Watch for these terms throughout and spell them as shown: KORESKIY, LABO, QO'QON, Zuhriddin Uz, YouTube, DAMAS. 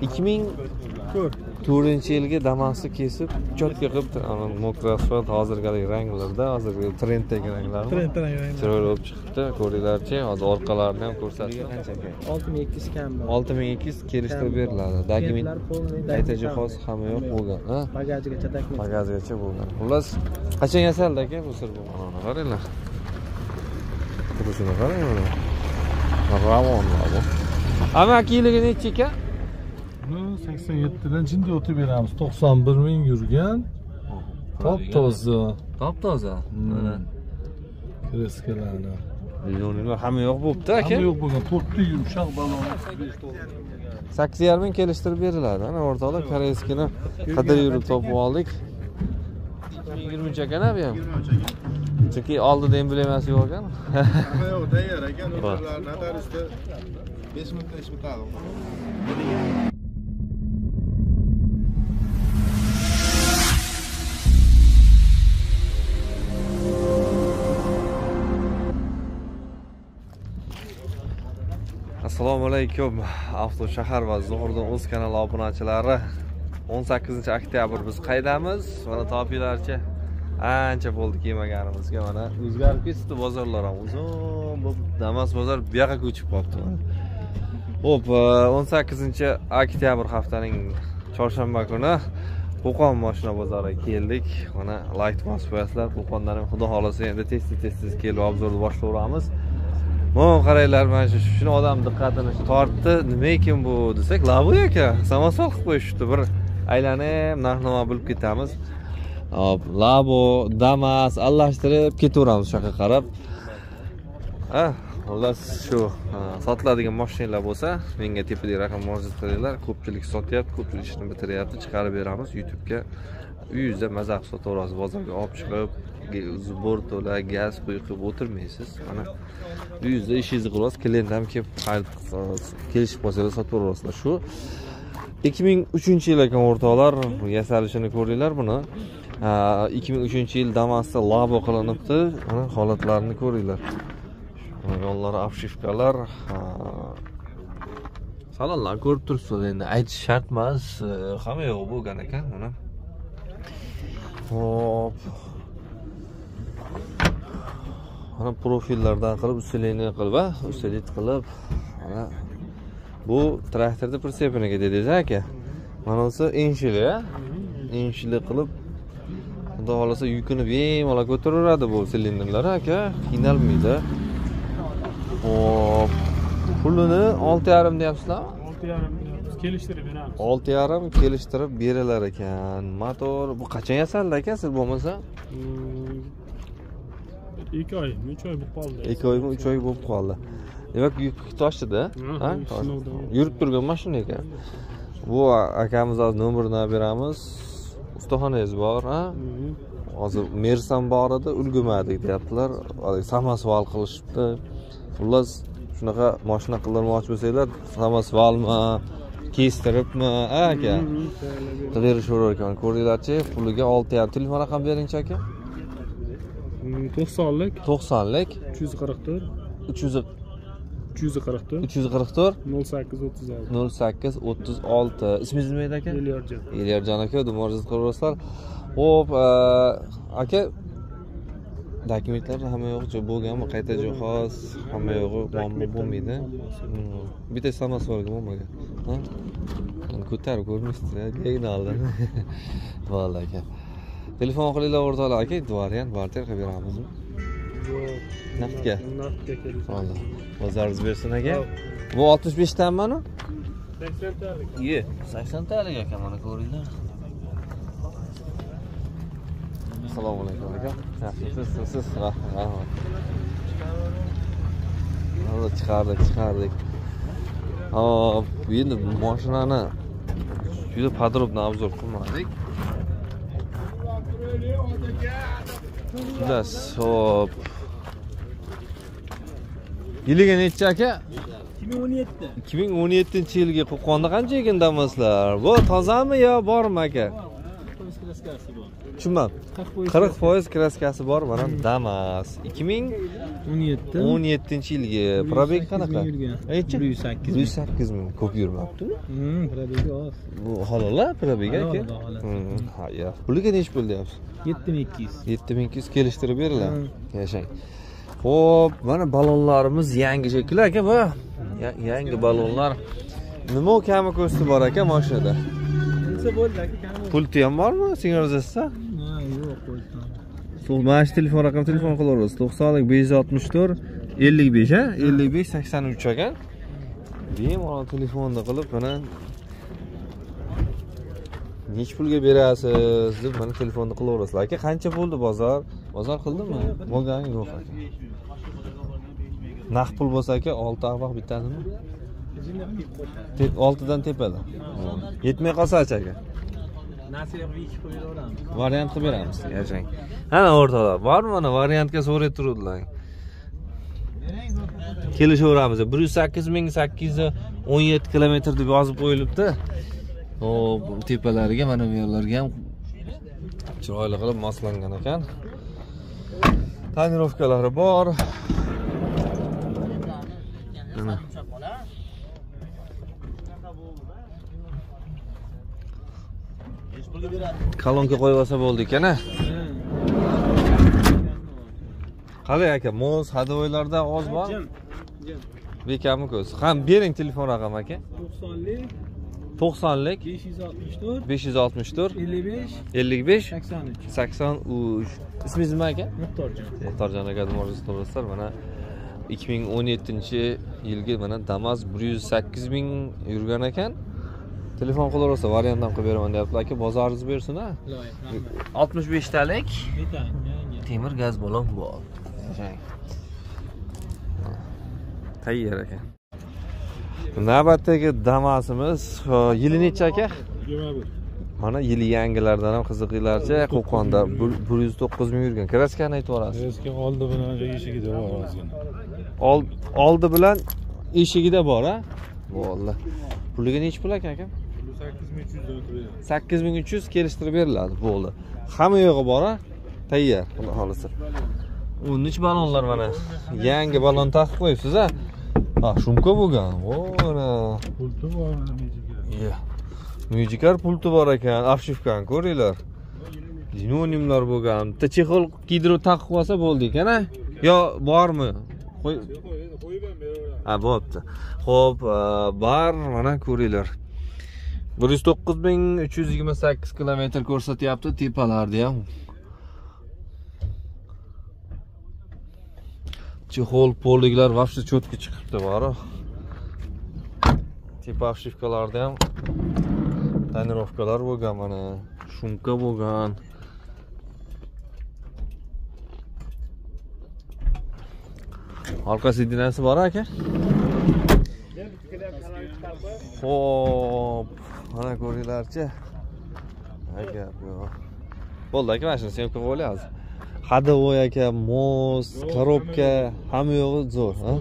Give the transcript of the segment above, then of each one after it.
2004-yilgi Damas'ni kesib, chotka qilib, mokra asfalt hozirgidek ranglarda, hozirgi trenddagi ranglarda. Chiroyli bo'lib chiqibdi. Ko'ringlarchi, hozir orqalarini ham ko'rsatdim. 6200 kammi? 6200 kelishtirib beriladi. Dokument, data jihoz hamma yo'q bo'lgan, ha? Bagajigacha dokument. Bagajigacha bo'lgan. Xullas, qachon yasaldi aka bu sir bu? Mana qaranglar. Ko'rishinglar qaranglar. Ravonlar bu. Amakiligi nechi aka? 87'den şimdi otu veremiz. 91 bin yürgen. Top tozu. Top tozu. Kreskelerini. Milyonlar hamı yok bu. Hamı yok bu. Toplu yumuşak balon. 80 bin keliştirip verirlerdi. Ortalık Koreskiyni kadar yürüp topu aldık. 20 çeken abi ya. Çünkü aldı den bilemesi yok. Ama yok değil. Ötürler işte 5 minutta iş bitadı. Assalomu alaykum. Avto shahar va Zuhriddin Uz kanali obunachilari. 18-oktyabr biz qaydamiz. Mana topinglarchi. Ancha bo'ldi kelmaganimizga. Mana o'zgarib ketdi bozorlar ham. Uzun bu Damas bozor bu yoqqa ko'chib qoldi. Hop, 18-oktyabr haftaning chorshanba kuni Qo'qon mashina bozoriga keldik. Mana light mas'uliyatlar Qo'qondan ham xudo xolasa endi tez-tez kelib obzorni boshlayveramiz. Mana qaranglar, mana shuni odam diqqatini tortdi. Nima ekan bu desak, labu aka, samosol qilib qo'yishdi. Bir aylanib, narx-navo bilib ketamiz. Hop, labu, Damas almashtirib ketaveramiz shunga qarab. Ha, xullas shu sotiladigan mashinalar bo'lsa, menga tepadagi raqam murojaat qilinglar. Ko'pchilik sotyapti, ko'pchilik ishni bitiryapti, chiqarib beramiz YouTube'ga. Uyingizda mazza qilib sotaverasiz, bozorga olib chiqib zubor to'la gaz quyib o'tirmaysiz. Mana bu yuzda ishingizni qilasiz, klient ham kelib kelishib qolsalar sotib berasizlar. Shu 2003-yil ekan o'rtoqlar, yasalishini ko'ringlar buni. 2003-yil Damas'da labo qilinibdi. Mana holatlarini ko'ringlar. Yo'llar afshifkalar. Salonlar ko'rib turibsiz, endi aytish shart emas, hamma yo'q bo'lgan ekan mana. Hop. Ana profillardan qilib, usleni qilib va ustelit qilib, ana bu traktorni pritsepiniga dedingiz aka. Mana bo'lsa enshili, ha? Enshili qilib, xudo xolasa yukini bemalol ko'taraveradi bu silindirlar aka, qiynalmaydi. Hop. Pulini 6.5 deyapsizlarmi? 6.5 kelishtirib beramiz. 6.5 kelishtirib berilar ekan. Motor bu qachon yasaldi aka siz bo'lmasa? 2 oy, 3 oy bo'lib qoldi. 2 oy, 3 oy bo'lib qoldi. Demak, yuk toshdi-da, ha? Yurib turgan mashina ekan. Bu akamiz hozir nomerini beramiz. Ustaxonangiz bor, ha? Hozir Mersan bor edi, ulgurmadik deyaptilar. Samosval qilishibdi. Xullas, shunaqa mashina qildirmoqchi bo'lsanglar, samosvalmi, kestiribmi, aka? Qidirishaverar ekan. Ko'ringlarchi, puliga 6.5 telefon raqam bering-chi aka. 90lik 344 0836. İsmingiz nima edi aka? Elyorjon. Elyorjon aka, dumorzat qo'rasizlar. Hop, aka dokumentlar hamma yo'q bo'lganmi? Qayta jihoz hamma yo'q bo'lmaydi. Bitta samas borga bo'lmagan. Ha? Ko'tarib ko'rmaysiz-da, keyin oldim. Vallahi aka. Telefon qilinglar o'rtoqlar aka, variant barter qilib beramizmi? Yo'q, naqdga. Naqdga keling. Alloh bozoringiz bersin aka. Bu 65 tanmi? 80 talik. Ye, 80 talik aka, mana ko'ringlar. Assalomu alaykum aka. Yaxshisiz? Rahmat. Alloh chiqardik. Hop, endi mashinani juda podrobni obzor qilmadik. Juda so'p. Yiliga necha aka? 2017. 2017-yilgi Qo'qonda qancha ekan Damaslar? Bu tozami yo bormi aka? kraskasi bor. Tushunmadim. 40% kraskasi bor, mana Damas. 2017-yilgi. Probek qanaqa? 108 ming. Ko'p yurmabdi-ku. Probegi oz. Bu halola probegi aka. Ha, yo'q. Puliga nech pul deyapsiz? 7200. 7200 kelishtirib beriladi. Yashang. Xo'p, mana balonlarimiz yangi shaklda aka bu. Yangi balonlar. Nima kami ko'sti bor aka mashinada? Pulti ham bormi? Senga o'zasiz-a? Ha, yo'q, qo'ydim. So'lmash telefon raqam telefon qilaverasiz. 90lik 564 55 ha? 55 83 ekan. Bemalol telefonda qilib mana nech pulga berasiz deb mana telefonda qilaverasiz. Aka, qancha bo'ldi bozor? Bozor qildingmi? Bo'lgani yo'q aka. Naqd pul bo'lsa aka, 6 taqvoq bitadimi? 6dan tepada. Yetmay qolsa-chi aka. Nasibni ikki qo'yib beramiz. Variant qilib beramiz. Yashang. Ana o'rtada bormi? Mana variantga so'rab turibdilar. Kelishaveramiz. 108817 kilometr deb yozib qo'yilibdi. Hop, tepalariga mana bu yerlarga ham chiroyli qilib moslangan ekan. Tonirovkalari bor. Mana kolonka qo'yib olsa bo'ldi ekan-a. Qalay aka, moz hadovoylardan oz bormi? Bekami ko'z. Ham bering telefon raqam aka. 90lik 564 55 83. Ismingiz nima aka? Muxtorjon. Muxtorjon aka nomeringizni to'g'rislar. Mana 2017-yilgi mana Damas 108000 yurgan ekan. Telefon qilaversa variant ham qilib beraman deyaptilar aka. Bozoringiz bersin ha. 65 talik temir gaz balon bor. Tayyor ekan. Navbatdagi Damasimiz yili necha aka? 21. Mana yili yangilardan ham qiziqinglarcha Qo'qonda 109000 yurgan. Kraskani aytib orasiz. Kraska oldi bilan eshigida bor ozgina. Oldi bilan eshigida bor ha? Volla. Puliga nech pul aka? 8300 kelishtirib beriladi. Bo'ldi. Hamma yo'g'i bor-a? Tayyor, xudo xolisa. 13 balonlar mana. Yangi balon taqib qo'yibsiz-a? Ha, shumka bo'lgan. O'na. Pulti bor musiqa. Ya. Musiqa pulti bor ekan. Afshifkani ko'ringlar. Sinonimlar bo'lgan. Bitta chexol kiydirib taqib olsa bo'ldi ekan-a? Yo, bormi? Qo'yib ham beraveramiz. Ha, bo'pti. Xo'p, bar mana ko'ringlar. 109328 kilometr ko'rsatyapti tepalarda ham. Chexol poliglar vobshe cho'tga chiqibdi bora. Tepa afshifkalarda ham tonirovkalar bo'lgan mana, shumka bo'lgan. Arka sidinasi bor aka. Xo'p, mana ko'ringlarchi. Aka, bo'ldi aka, mashina semka qo'yasiz. Hadovoy aka, moz, korobka, hamma yo'g'i zo'r, ha?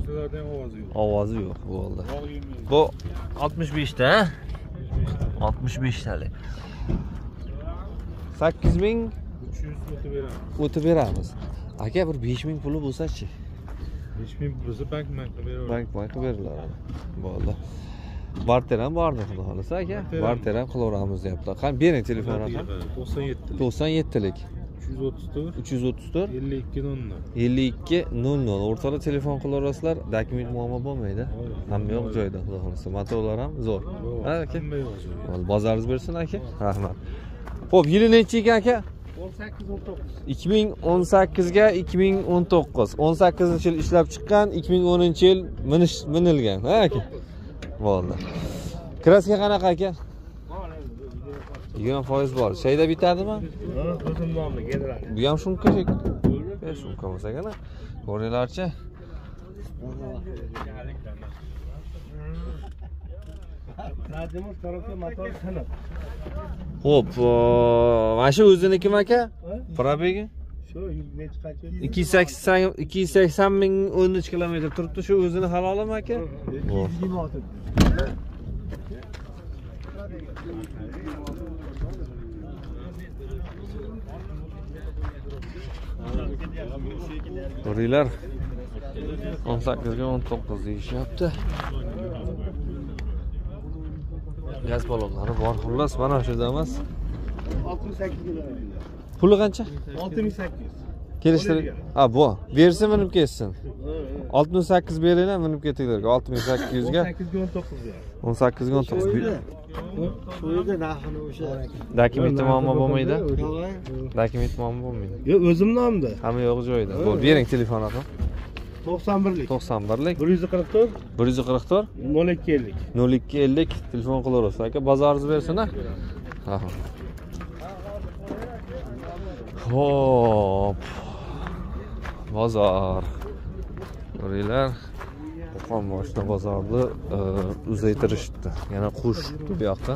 Ovozi yo'q, bo'ldi. Bu 65 ta, ha? 65 talik. 8300 o'tib beramiz. Aka, bir 5000 puli bo'lsa-chi? 5000 pulsa bankman qilib beraveramiz. Bankman qilib beriladi. Bo'ldi. Barter ham bordi, xudo xolasa aka. Barter ham qilaveramiz deyaptilar. Qani bering telefon raqam. 97lik 334 5200 5200. O'rtada telefon qilaverasizlar, dokument muammo bo'lmaydi. Hamma yo'q joyda, xudo xolasa. Motorlar ham zo'r. Ha aka. Bo'ldi, bozoringiz bersin aka. Rahmat. Xo'p, yili nechi ekan aka? 2018 ga 2019. 18-yil ishlab chiqqan, 2010-yil minilgan, ha aka. Bo'ldi. Kraska qanaqa aka? 20% bor. Shayda bitadimi? Bu ham shunga shek. Bu shunga bo'lsa-gina. Ko'ringlarchi. Hop, mana shu o'ziniki aka? Probegi? Shu necha qancha? 280 ming 13 kilometr turibdi. Shu o'zini halolimi aka? 226. Doriler 18'e 19 iş yaptı. Yaz balonları var xullas mana shu Damas. 68 lira. Puli qancha? 6800. Kelishtirib. Ha, bu. Bersin minib ketsin. 68 beringlar, minib ketinglar. 6800 ga. 18 ga 19. Bu yerda narxini o'sha. Dokument muammo bo'lmaydi. Dokument muammo bo'lmaydi. Yo'q, o'zim nomimda. Hamma yo'q joyda. Bo'l, bering telefon raqam. 91lik. 91lik. 144. 144. 0250. 0250 telefon qilaverasiz. Aka, bozoringizni bersin-a. Ha. Hop. Bozor. Biriler Qo'qon boshida bozorni uzaytirishdi. Yana qush bu yoqqa.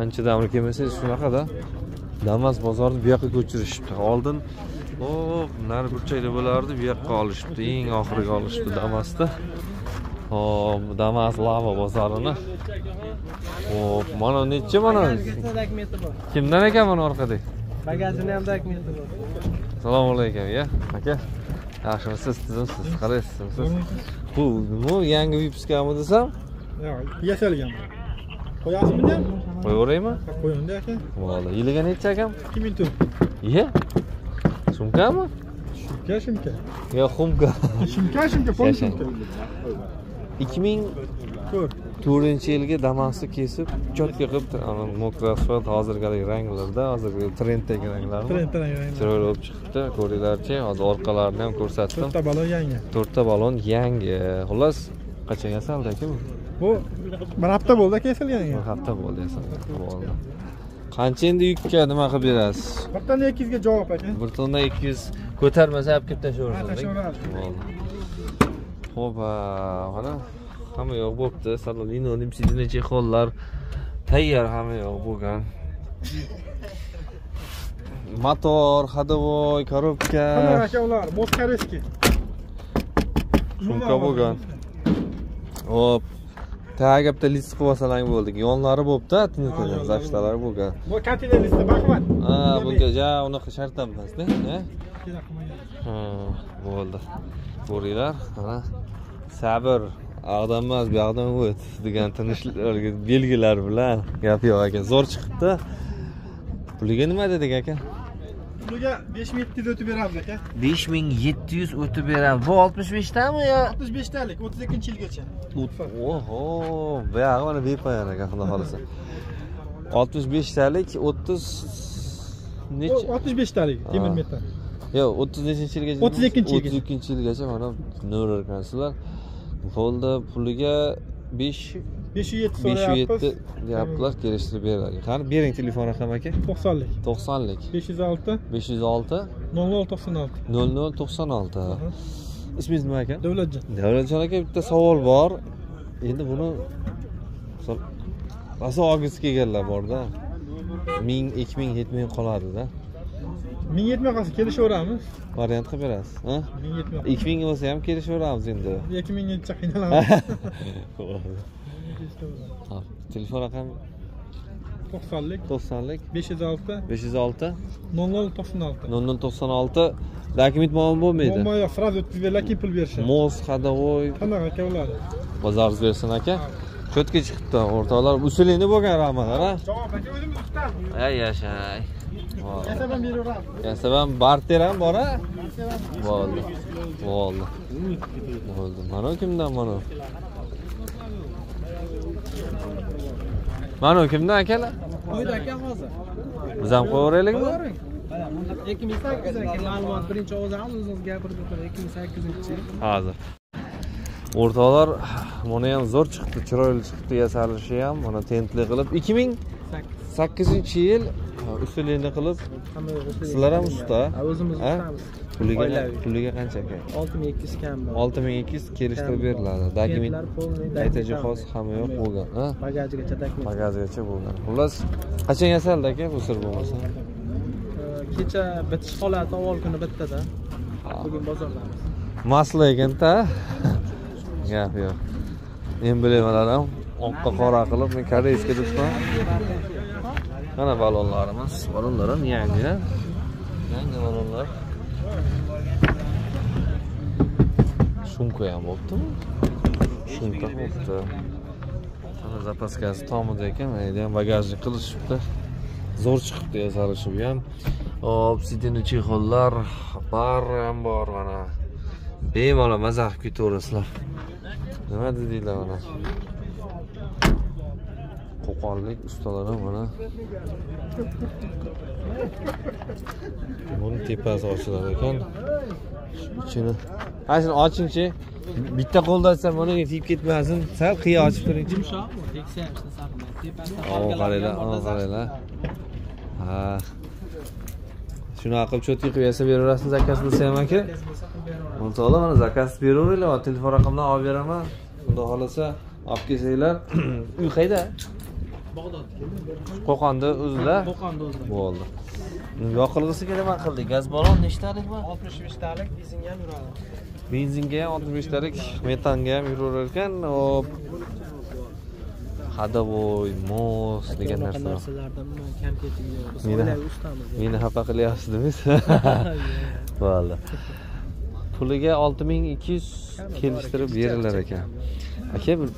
Ancha davr kelmasangiz shunaqada Damas bozorni bu yoqqa ko'chirishdi. Oldin hop, nar burchakda bo'lardi, bu yoqqa olishdi. Eng oxiriga olishdi Damasda. Hop, Damas lava bozorini. Hop, mana necha mana? Kimdan ekan mana orqadagi? Bagajini ham dokument bor. Assalomu alaykum, ya. Aka. Yaxshimisiz, tizimsiz, qaraysizsiz. Bu yangi vipiskami desam? Yo'q, yasalganman. Qo'yasizmi? Qo'yaveraymi? Qo'yingda aka. Vallah, yiliga necha akam? 2004. Ye? Sumkami? Shimka, shimka. Yo, xumka. Shimka, shimka, pomshimka. 2004-yilgi Damasni kesib, chotka qilib, mo'kra asfalt hozirgidek ranglarda, hozirgi trenddagi ranglar. Trend ranglari. Chiroyli bo'lib chiqibdi. Ko'ringlarchi, hozir orqalarini ham ko'rsatdim. 4 ta balon yangi. 4 ta balon yangi. Xullas, qachon yasaldi aka bu? Bu bir hafta bo'ldi kesilganiga. Bir hafta bo'ldi yasaldi. Bo'ldi. Qancha endi yukka nima qilib berasiz? 1.200 ga javob aka. 1.200 ko'tarmasa olib kelib tashlayverasiz. Xo'p, mana hamma yo'q bo'pti. Salolino nimsidini chexollar tayyor hamma yo'q bo'lgan. Motor, hadovoy, korobka. Hamma aka ular mos Koreskiy. Shunga bo'lgan. Hop. Tagabda list qilib olsalaring bo'ldi. Yonlari bo'pti, tinitlar, zashtalari bo'lgan. Bu konteyner listi, rahmat. Ha, bunga ja unaqa shart ham emas-da, ha? Ha, bo'ldi. Ko'ringlar, mana sabr Ağdan emas, bu yoqdan o't degan tinchlar belgilar bilan gap yo'q ekan. Zo'r chiqibdi. Puliga nima dedik aka? Puliga 5700 o'tib beramiz aka. 5700 o'tib beramiz. Bu 65tami yo? 65talik, 32-yilgacha. Oho, bu yo'q mana bepoyon aka, xudo xolasa. 65talik 30 necha? 65talik, 20 metr. Yo'q, 30 nechinchi-yilgacha? 32-yilgacha. 32-yilgacha mana nor ekanlar. Holda puliga 507 yaplar kelishtirib beradi. Qani bering telefon raqami aka? 90lik. 90lik. 506 506 0096. 0096. Ismingiz nima aka? Davlatjon. Davlatjon aka, bitta savol bor. Endi buni misol raso og'is kelganlar borda. 1000, 2000, 7000 qoladi-da. 1700 qasi kelishaveramiz. Variant qilib berasiz, ha? 1700. 2000 bo'lsa ham kelishaveramiz endi. 2000-cha qiynalamiz. Xo'p, telefon raqami 90lik. 90lik. 506 506 0096. 0096. Dokument muammo bo'lmaydi. Muammo yo'q, sraz o'tkazib berlakin pul berishadi. Moz, hadovoy. Qanaqa aka ular? Bozoringiz bersin aka. Cho'tga chiqibdi, o'rtoqlar usulingni bo'lgan rahmat, ha? Javob aka, o'zimiz tutamiz. Ay yashay. Yasaban beraman. Yasaban barteram bor a? Bo'ldi. Bo'ldi. Bo'ldi. Mana kimdan mana? Mana kimdan akalar? Qo'ydi aka hozir. Biz ham qo'yaveraylikmi? Qo'ying. Mana 2008 aka ma'lumot birinchi o'zim o'zingiz gapirib o'tiring 2008-yil. Hozir. O'rtoqlar, mana ham zo'r chiqdi, chiroyli chiqdi, yasalishi ham mana tentli qilib 2008-yil usulini qilib sizlar ham usta. O'zimiz ustamiz. Puliga qancha aka? 6200 kam bor. 6200 kelishtirib beriladi. Dokumentlar, data jihoz hamma yo'q bo'lgan, ha? Bagajgacha dokument. Bagajgacha bo'lgan. Xullas, qachon yasaldi aka bu sir bo'lmasa? Kecha bitish holati avval kuni bitdi-da. Bugun bozorlarimiz. Masla ekan-da. Gap yo'q. Emblemalar ham oqqa qora qilib, men koreyskiy debman. Yana balonlarımız, balonların yangi balonlar. Şunka ham bo'pti. Shunka bo'pti. Ana zapaskasi tomida ekan, endi ham bagajni qilishibdi. Zo'r chiqibdi yasalishi bu ham. Hop, sidini chexollar, bari ham bor mana. Bemalol mazah qilib ketaverasizlar. Nima dedinglar mana? Qo'qonlik ustalar mana. Buni tepasi ochiladi ekan. İçini açın, açınca bitta qo'lda sen bana yetip gitmesin, sen kıyı açıp durun. O karayla, o karayla. Şunu akıp çoğutu kıyasa bir orasını zakasını sevmek ki. Unutağla bana zakası bir orayla, telefon rakamdan abi veremem. Bunda halası, apkeseyler. Uy kayda? Qo'qonda uzla. Bu oldu. Yoqilg'isi kerak qildik. Gaz balon nechtalik bor? 65 talik, benzinga ham yuradi. Benzinga ham 65 talik, metanga ham yurar ekan. Hop. Xadovoy, mos degan narsalar. Meni xafa qilyapsizmi? Vallah. Puliga 6200 kelishtirib berilar ekan. Aka bir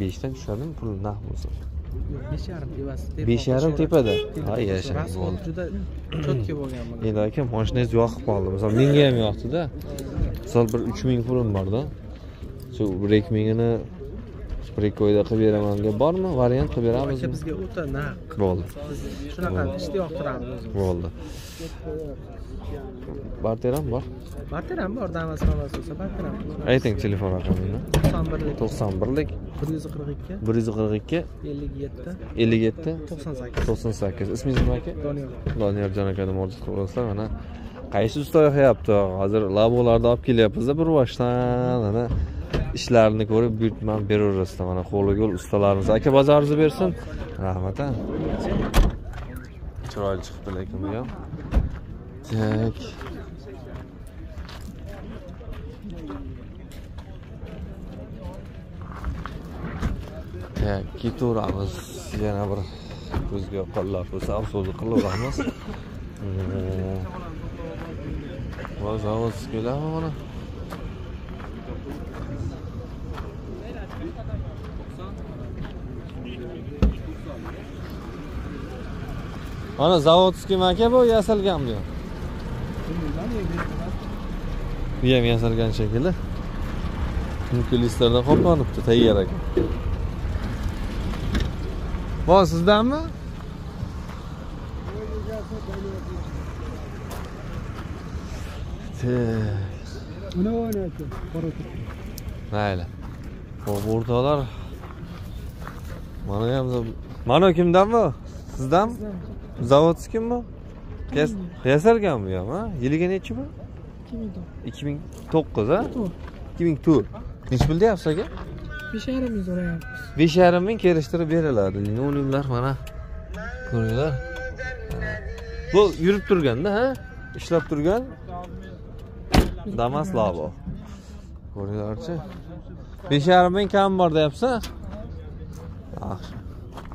5'ten düşerdim, pulun nah olsa. 5.5 tepede. Ay yaşa. Ne derken, maşinayız yoğakıp aldı. Mesela 1000 gem yoğaktı da. Mesela 3000 pulun vardı. Şu brekmingini, sprek koyda kıverememge var mı? Variant kıveremez mi? Bizge uta nah. Bo'ldi. Şuna kadar işte yoğaktıramız. Bo'ldi. Barteram var. Barteram var. Damas havası olsa barteram. Ayting telefon raqamini. 91lik. 142. 142. 57. 98. İsmingiz nima aka? Doniyorjon akadan murojaat qilasizlar. Mana qaysi usta yoqyapti? Hozir labolarda olib kelyapmiz da bir boshdan. Mana ishlarini ko'rib buyurtmam beraverasizlar. Mana qo'li-qo'l ustalarimiz. Aka bozoringizni bersin. Rahmat. Chiroyli chiqdi lekin bu ham. Tak. Tak, ketaveramiz. Yana bir ko'zga qo'llar bo'lsa, afso'zi qilaveramiz. Vazavos kelami mana. Mana zavodskiy maka bu yasalgan bu. Bu ham yasalgan shekilli. Chunki listlardan qoplanibdi, tayyor ekan. Bu sizdanmi? Uni o'ynaydi, qora turib. Mayli. Xo'p, o'rtoqlar. Mana ham Mano kimdanmi? Sizdanmi? Zavodskiymi bu? Yasalgan bu ham, ha? Yiliga nechi bu? 2009, ha? 2004. Nech bildiapsiz aka? 5.5 ming so'rayapmiz. 5.5 ming kelishtirib beriladi. Nonimlar mana. Ko'ringlar. Bu yurib turganda, ha? İşlab turgan. Damas labo. Ko'ringlarchi. 5.5 ming kam bor deyapsan? Yaxshi.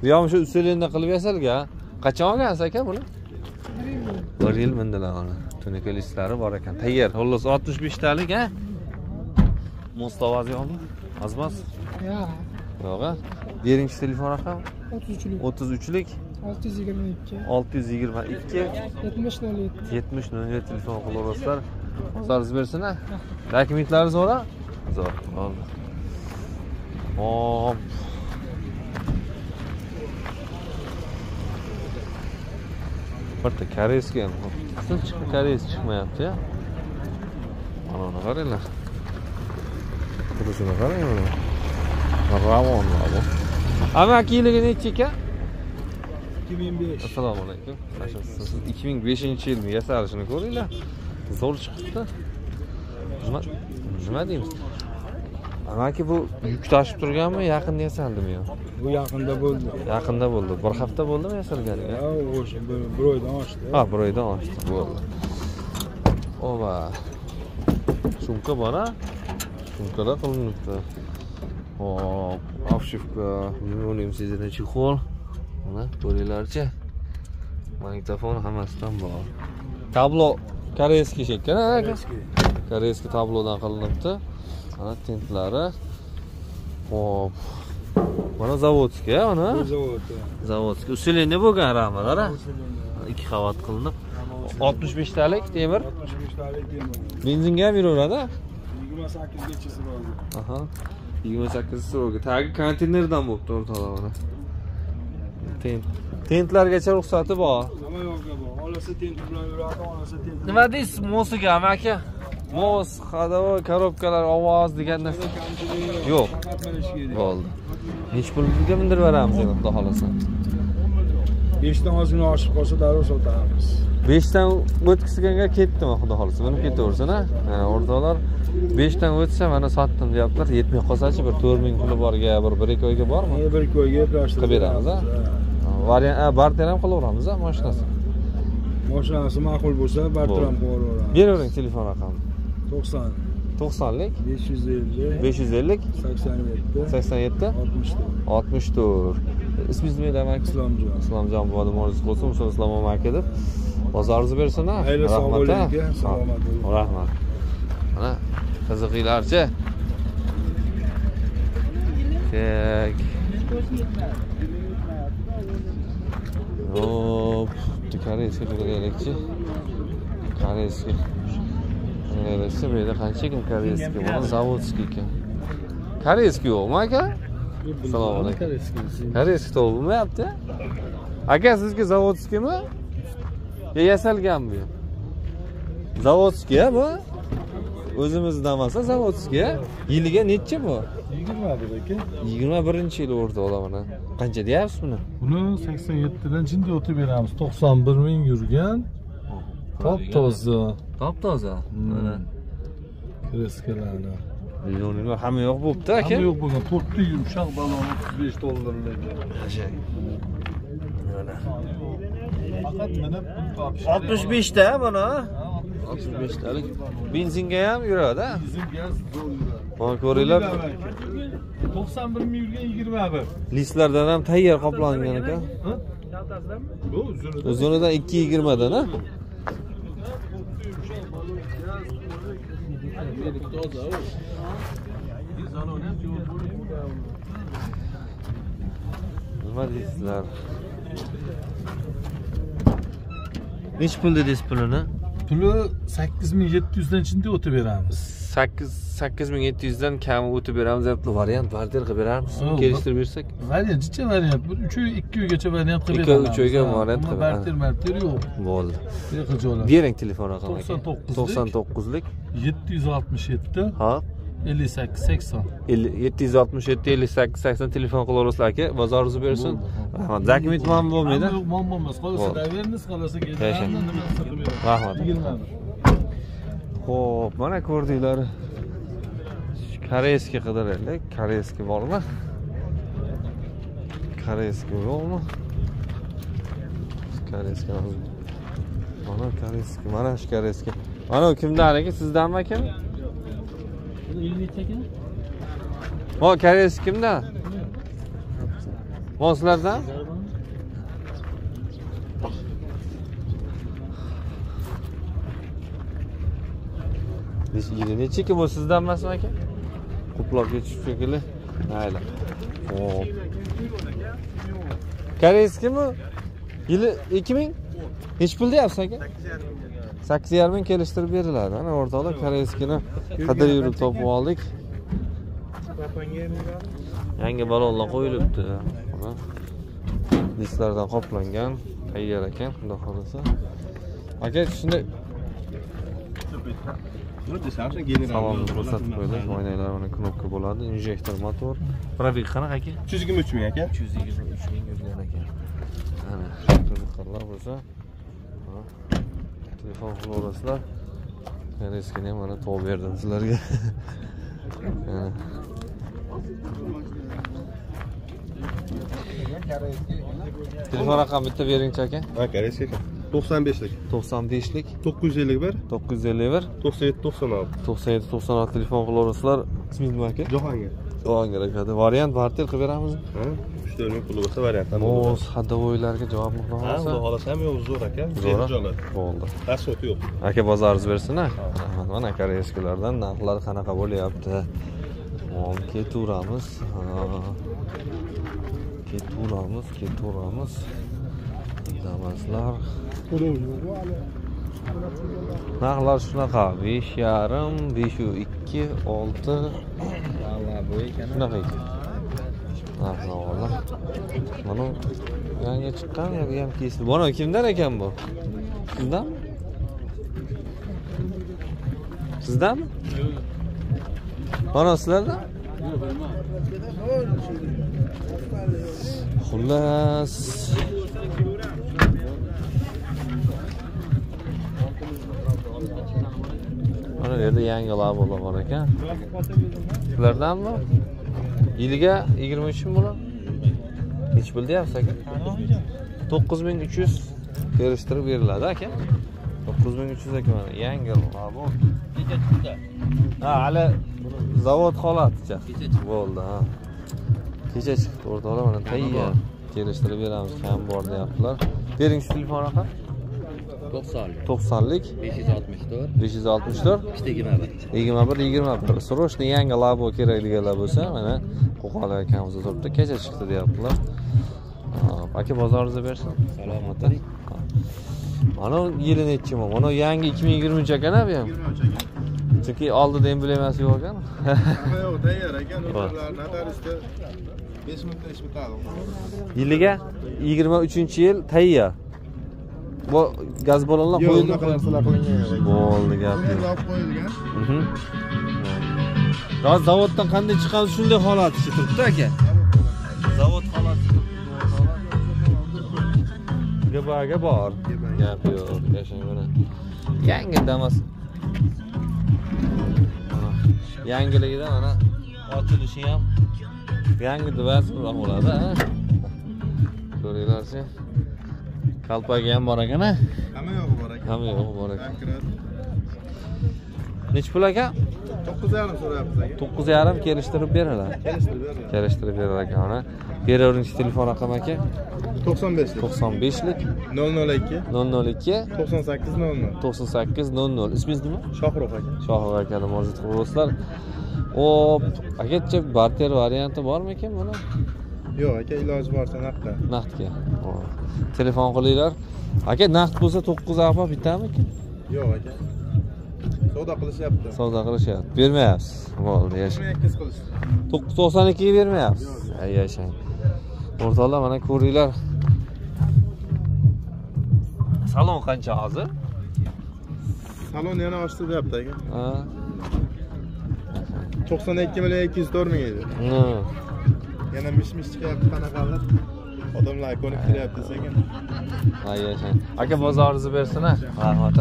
Bu ham shu usulda qilib yasalgan. Qachon olgansiz aka buni? Bir yil mindilar mana. Tunikalistlari bor ekan. Tayyor. Xullas 65 talik, ha? Mustavazi yo'qmi? Azmas? Yo'q. Yo'q-a? Beringiz telefon raqami? 33lik. 622. 7007 telefon qilaverasizlar. O'zingiz bersin-a? Dokumentlaringiz zo'r-a? Zo'r. Bo'ldi. Hop. Bitta koreskiy ham. Asl chiqib koreys chiqmayapti-ya. Mana uni qaranglar. Bunisini qaranglar. Ravon bu. Amakiyiligi necha ekan? 2005. Assalomu alaykum. 2005-yilmi yasalishini ko'ringlar. Zo'r chiqibdi. Nima deymiz? Amaki bu yuk tashib turganmi, yaqinda yasaldimi yo? Bu yaqinda bo'ldi. Yaqinda bo'ldi. Bir hafta bo'ldimi yasalganiga? Yo'q, o'sha bir oydan oshdi. Ha, bir oydan oshdi. Bo'ldi. Oba. Sumka bora. Sumkada qilinibdi. Hop, afshifka, 1.8 inch chexol. ko'ringlarchi. Magnitofon hammasidan bor. Tablo koreskiy chekkan, koreskiy tablodan qilinibdi. Mana tentlari. Hop. Mana zavodskiy, mana. Zavodskiy. Usileni bo'lgan ramlar, ha? 2 qavat qilinib. 65 talik temir. 65 talik temir. Benzinga ham yuraveradi. 28 gacha bo'ladi. Aha. 28 so'ga. Tagi konteynerdan bo'libdi o'rtalovini. Tentlargacha ruxsati bor. Nima yo'qqa bor. Olasi tent bilan yuradi, olasi tent. Nima deysiz Mosga, aka? Mos, xadovoy, korobkalar ovoz deganda yo'q. Bo'ldi. Nech pulga mindirib beramiz endi, xudo xolasa. 5 dan ozgina oshib qolsa darrov sotamiz. 5 dan o'tkizganga ketdimi, xudo xolasa. Buni ketaversin, ha? Mana o'rtalar 5 dan o'tsa mana sotdim deyaplar. Yetmay qolsa-chi, bir 4000 puli borga, bir 1-2 oyga bormi? 1-2 oyga eplashtirib beramiz, ha? Variant barter ham qilaveramiz, ha, mashinasi. Mashinasi ma'qul bo'lsa, barter ham qilaveramiz. Beravering telefon raqamini. 90 90lik 550 550 87 64. İsminiz neydi ama? İslamcan. İslamcan bu adam arzusu olsun. Musun İslam'a mark edip bazarınızı verirsin, ha? Hayırlı sağ olun. Rahmat. Ana kızıklarca. Tek. Hop. Koreskiy bu elekçi. Koreskiy. Koreskiy bu da qancha kim koreskiy? Bu zavodskiy kim? Koreskiy yo'qmi aka? Assalomu alaykum. Koreskiy topilmayapti. Aka sizga zavodskiymi? Ya yasalganmi bu? Zavodskiy bu. O'zimiz Damasda zavodskiy. Yiliga necha bu? 21 aka. 21-yil o'rta olamana. Qancha deyapsiz buni? Buni 87dan jindi o'tib beramiz. 91 ming yurgan. Top-toza. Top-toza. Mana koreskiylarni. Yo'linglar hamma yo'q bo'pti aka. Hamma yo'q bo'lgan. To'rtta yumshoq balon $35 lik. Mana. Faqat minib pul topish. 65 ta mana. 65 talik. Benzinga ham yuradi, ha? Benzinga zo'r yuradi. Mana ko'ringlar. 91 ming yurgan 21. Listlardan ham tayyor qoplangan ekan. Ha? Bu uzunidan. Uzunidan 220 dan, ha? Nima deysizlar? Nech pul dedingiz pulini? Puli 8700 dan ichida o'tib beramiz. 8700 dan kami o'tib beramiz. Variant barter qilib beramiz. Kelishtirib bersak. Variant jicha variant. 3 oy 2 oygacha variant qilib beramiz. 2 oyga variant qilib. Barter yo'q. Bo'ldi. Bering telefon raqamini. 99lik 767. Ha. 5880. 767 5880 telefon qilaverasizlar aka. Bozoringizni bersin. Rahmat. Dokument ham bo'lmaydi. Yo'q, bo'lmas. Qolsa daveringiz, qolsa keladi. Rahmat. Xo'p, mana ko'rdinglar. Koreskiy qidiraylik. Koreskiy bormi? Koreskiy yo'qmi? Koreskiy. Mana koreskiy, mana shu koreskiy. Mana kimdan aka? Sizdanmi aka? O karesi kimde? Moslardan? Ne çekim o sizden nasıl mı ki? Kuplak geçiş şekilde. Hayla. Hop. Karesi kim o? Yılı 2000? Hiç buldu yapsan ki? 8.5 ming kelishtirib beriladi. Mana o'rtoqlar koreskiyni qidirib yurib topib oldik. Yangi balonlar qo'yilibdi. Mana listlardan qoplangan, tayyor ekan, xudo xolasa. Aka, shunday salonni ko'rsatib qo'ydik. Oynalari mana knopka bo'ladi, injektor motor. Probek qanaqa aka? 323 ming aka. 323 ming yurgan ekan. Mana turliqlar bo'lsa telefon qilaverasizlar. Koreskiyni ham mana topib berdim sizlarga. Telefon raqam bitta bering-chi aka. Ha, koreskiy. 95lik. 95lik. 951. 951. 97 96. 97 96 telefon qilaverasizlar. Ismingiz nima aka? Jahongir. Doğan variant vartel qilib beramiz. Ha, 3 dollar pul bo'lsa variant ham bo'ladi. O'z hadda o'ylarga javob muhojir. Ha, xudo xolasi ham yo'q zo'r aka. Jo'nat. Bo'ldi. Rasot yo'q. Aka bozoringiz bersin-a. Mana koreyskilardan narxlar qanaqa bo'lyapti? Hop, ketaveramiz. Ketaveramiz. Damaslar. Narxlar shunaqa 5.5, 5.2, 6. Valla bu ekan. Shunaqa ekan. Narxlar. Mana yangi chiqqan, bu ham kesib. Mana kimdan ekan bu? Sizdanmi? Sizdanmi? Mana sizlardan? Xullas. Mana yerda yangi labolar bor ekan. Sizlardanmi? Yiliga 23 ming bo'ladi. Nech bildi yapsiz aka? 9300 berishtirib beriladi aka. 9300 aka mana yangi labo. Kecha chiqdi. Ha, hali zavod holaticha. Bo'ldi, ha. Kecha chiqdi, o'rtoqlar mana tayyor. Kelishtirib beramiz, ham bor deyaptilar. Bering shu telefon raqam. 90lik 564 21 21. So'rashni yangi labo kerakligilar bo'lsa, mana Qo'qon akamizda turibdi. Kecha chiqdi deyaptilar. Aka bozoringizni bersin. Salomat bo'ling. Mana yili nechimi? Mana yangi 2023 ekan-a bu ham. Chunki oldida emblemasi yo'q ekan. Yo'q, tayyor ekan, ularni notariusda 5000 ish bitadi. Yiliga 23-yil tayyor. Bu gaz balonlar qo'yildi. Bo'ldi, gap. Yo'q, zavoddan qanday chiqadi shunday holati turibdi aka. Zavod holati turibdi. Gebaga bor. Gap yo'q, yashang mana. Yangi Damas. Yangiligida mana ochilishi ham yangi dvazroq bo'ladi, ha. Ko'ringlar-chi. Kalpagi ham bor ekan-a? Hamma yo'q bor ekan. Nech pul aka? 9.5 so'rayapmiz aka. 9.5 kelishtirib beriladi. Kelishtirib berar ekan-a. Beraveringiz telefon raqami aka? 95lik 002 9800 9800. Ismingiz nima? Shohruh aka. Shohruh aka murojaat qilib do'stlar. Hop, akacha barter varianti bormi ekan buni? Yo'q aka, iloji borsa naqdda. Naqdga. Telefon qilinglar. Aka naqd bo'lsa 9 ahmoq bitamikin? Yo'q aka. Savdo qilishyapti. Bermayapsiz. Bo'ldi, yashang. 992 ga bermayapsiz. Ay, yashang. O'rtoqlar, mana ko'ringlar. Salon qancha hozir? Salon yana ochdi deyapti aka. Ha. 92.204 ming edi. Yana mish-mish chiqyapti, qanaqalar. Odamlar ko'nib kiryapti sekin. Ay, yashang. Aka bozoringizni bersin-a. Rahmat.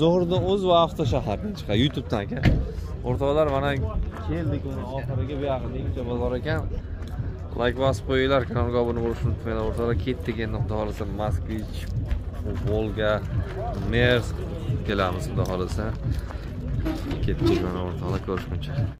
Zuhriddin Uz va Avtoshahardan chiqa YouTube'dan aka. O'rtoqlar, mana keldik uni oxiriga, bu yoqda ikkita bozor ekan. Like bosib qo'yinglar, kanalga obuna bo'lishni unutmanglar. O'rtoqlar, ketdik endi, xudo xolasa Moskvich, Volga, Merz kelamiz, xudo xolasa. Ketdik mana, o'rtoqlar, ko'rishguncha.